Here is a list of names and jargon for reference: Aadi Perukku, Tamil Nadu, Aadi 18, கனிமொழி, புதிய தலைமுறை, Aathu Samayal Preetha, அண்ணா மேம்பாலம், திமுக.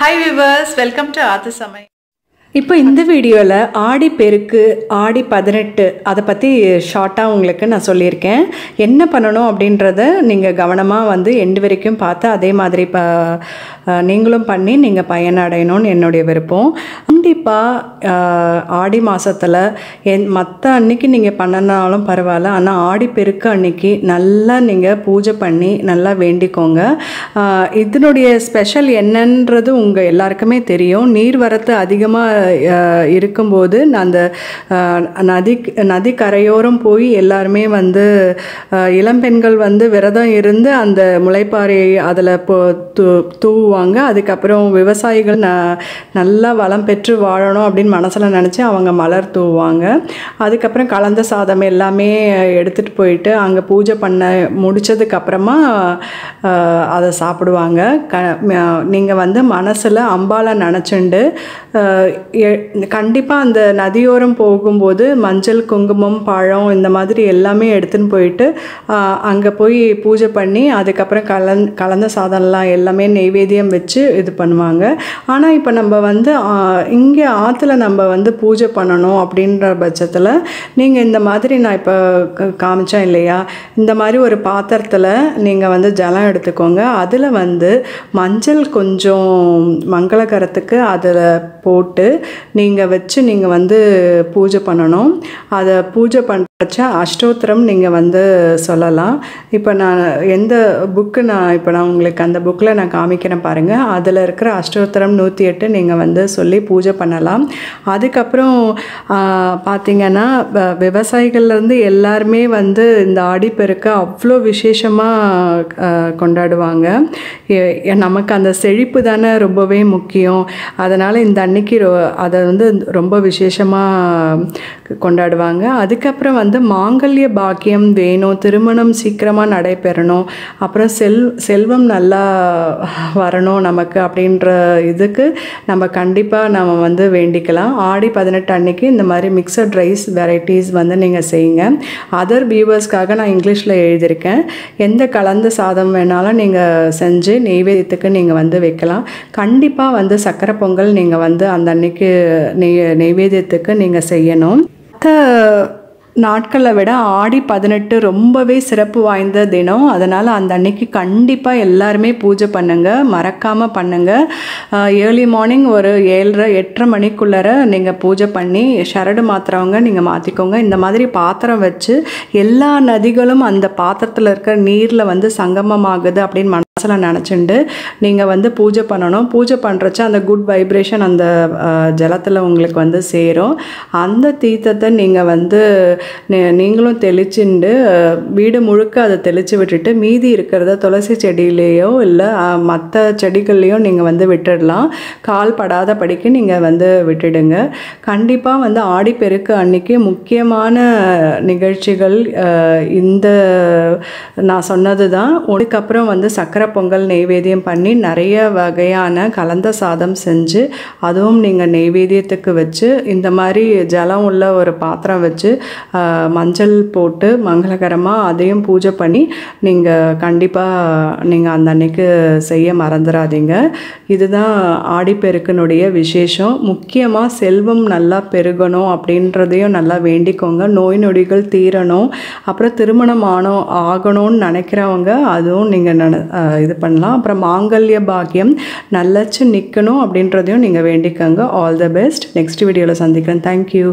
Hi viewers, welcome to Aathu Samayal. இப்போ இந்த வீடியோல ஆடி பெருக்கு ஆடி 18 அத பத்தி ஷார்ட்டா உங்களுக்கு நான் சொல்லியிருக்கேன். என்ன பண்ணனும் அப்படிங்கறதை நீங்க கவனமா வந்து எண்ட் வரைக்கும் பார்த்து அதே மாதிரி நீங்களும் பண்ணி நீங்க பயனடையணும்னு என்னோட விருப்பம். கண்டிப்பா ஆடி மாசத்துல மத்த அன்னைக்கு நீங்க பண்ணனாலும் பரவாயில்லை. ஆனா ஆடி பெருக்கு அன்னைக்கு நல்லா நீங்க பூஜை பண்ணி நல்லா வேண்டிக்கோங்க. இதனுடைய ஸ்பெஷல் என்னன்றது உங்க எல்லாருக்குமே தெரியும். நீர்வரத்து அதிகமா இருக்கும்போது அந்த நதி கரையோரம் போய் எல்லாரும் வந்து இளம்பெண்கள் வந்து விரதம் இருந்து அந்த முளைப்பாறை அதல தூவாங்க. அதுக்கு அப்புறம் விவசாயிகள் நல்லா வளம் பெற்று வாழணும் அப்படி மனசுல நினைச்சு அவங்க மலர் தூவாங்க. அதுக்கு அப்புறம் கலந்த சாதம் எல்லாமே எடுத்துட்டு போயிட்டு அங்க பூஜை பண்ண முடிச்சதுக்கு அப்புறமா அதை சாப்பிடுவாங்க. நீங்க வந்து மனசுல அம்பாளை நினைச்சுண்டு கண்டிப்பா அந்த நதியோரம் போகும்போது மஞ்சள் குங்குமம் பழம் இந்த மாதிரி எல்லாமே எடுத்துட்டு போயிட்டு அங்க போய் பூஜை பண்ணி அதுக்கு அப்புறம் கலந்த சாதனலாம் எல்லாமே நைவேத்தியம் வச்சு இது பண்ணுவாங்க. ஆனா இப்போ நம்ம வந்து இங்க ஆத்துல நம்ம வந்து பூஜை பண்ணனும் அப்படிங்கற பட்சத்துல நீங்க இந்த மாதிரி நான் இப்போ காமிச்சேன் இல்லையா, இந்த மாதிரி ஒரு பாத்திரத்துல நீங்க வந்து ஜலம் எடுத்துக்கோங்க. அதுல வந்து மஞ்சள் கொஞ்சம் மங்களகரத்துக்கு அதுல போட்டு நீங்க வெச்சு நீங்க வந்து பூஜை பண்ணனும். அத பூஜை பண்றச்ச அஷ்டோத்திரம் நீங்க வந்து சொல்லலாம். இப்போ நான் எந்த புக் நான் உங்களுக்கு அந்த புக்ல நான் காமிக்கிறேன் பாருங்க. அதுல இருக்கிற அஷ்டோத்திரம் 108 நீங்க வந்து சொல்லி பூஜை பண்ணலாம். அதுக்கு அப்புறம் பாத்தீங்கன்னா விவசாயிகள்ல இருந்து எல்லாரும் வந்து இந்த ஆடி பெருக்கு அவ்ளோ விசேஷமா கொண்டாடுவாங்க. நமக்கு அந்த செழிப்பு தான ரொம்பவே முக்கியம். அதனால இந்த அன்னைக்கு அதை வந்து ரொம்ப விசேஷமா கொண்டாடுவாங்க. அதுக்கப்புறம் வந்து மாங்கல்ய பாக்கியம் வேணும், திருமணம் சீக்கிரமா நடைபெறணும், அப்புறம் செல்வம் நல்லா வரணும் நமக்கு அப்படின்ற இதுக்கு நம்ம கண்டிப்பா நம்ம வந்து வேண்டிக்கலாம். ஆடி 18 அன்னைக்கு இந்த மாதிரி மிக்சட் ரைஸ் வெரைட்டிஸ் வந்து நீங்க செய்யுங்க. அதர் வியூவர்ஸ்க்காக நான் இங்கிலீஷ்ல எழுதியிருக்கேன். எந்த கலந்த சாதம் வேணாலும் நீங்க செஞ்சு நெய்வேத்தியத்துக்கு நீங்க வந்து வைக்கலாம். கண்டிப்பா வந்து சக்கரை பொங்கல் நீங்க வந்து அந்த அன்னைக்கு நெய்வேத்தியத்துக்கு நீங்க செய்யணும். நாட்களை விட ஆடி 18 ரொம்பவே சிறப்பு வாய்ந்த தினம். அதனால் அந்த அன்னைக்கு கண்டிப்பாக எல்லாருமே பூஜை பண்ணுங்க, மறக்காமல் பண்ணுங்க. ஏர்லி மார்னிங் ஒரு 7:30 மணிக்குள்ளார நீங்கள் பூஜை பண்ணி ஷரடு மாத்திரவங்க நீங்கள் மாற்றிக்கோங்க. இந்த மாதிரி பாத்திரம் வச்சு எல்லா நதிகளும் அந்த பாத்திரத்தில் இருக்கிற நீரில் வந்து சங்கமமாகுது அப்படின்னு மனசில் நினச்சிண்டு நீங்கள் வந்து பூஜை பண்ணணும். பூஜை பண்ணுறச்ச அந்த குட் வைப்ரேஷன் அந்த ஜலத்தில் உங்களுக்கு வந்து சேரும். அந்த தீர்த்தத்தை நீங்கள் வந்து நீங்களும் தெளிச்சுண்டு வீடு முழுக்க அதை தெளித்து விட்டுட்டு மீதி இருக்கிறத துளசி செடியிலேயோ இல்லை மற்ற செடிகள்லேயோ நீங்கள் வந்து விட்டுடலாம். கால் படாத படிக்கு நீங்கள் வந்து விட்டுடுங்க. கண்டிப்பாக வந்து ஆடி பெருக்கு அன்னைக்கு முக்கியமான நிகழ்ச்சிகள் இந்த நான் சொன்னது தான். அதுக்கப்புறம் வந்து சக்கரை பொங்கல் நெய்வேத்தியம் பண்ணி நிறைய வகையான கலந்த சாதம் செஞ்சு அதுவும் நீங்கள் நெய்வேத்தியத்துக்கு வச்சு இந்த மாதிரி ஜலம் உள்ள ஒரு பாத்திரம் வச்சு மஞ்சள் போட்டு மங்களகரமாக அதையும் பூஜை பண்ணி நீங்கள் கண்டிப்பாக நீங்கள் அந்த அன்னைக்கு செய்ய மறந்துடாதீங்க. இதுதான் ஆடிப்பெருக்கினுடைய விசேஷம். முக்கியமாக செல்வம் நல்லா பெருகணும் அப்படின்றதையும் நல்லா வேண்டிக்கோங்க. நோய் நொடிகள் தீரணும், அப்புறம் திருமணம் ஆகணும்னு நினைக்கிறவங்க அதுவும் நீங்கள் இது பண்ணலாம். அப்புறம் மாங்கல்ய பாக்கியம் நல்லச்சு நிற்கணும் அப்படின்றதையும் நீங்கள் வேண்டிக்கோங்க. All the best. நெக்ஸ்ட் வீடியோவில் சந்திக்கிறேன். தேங்க்யூ.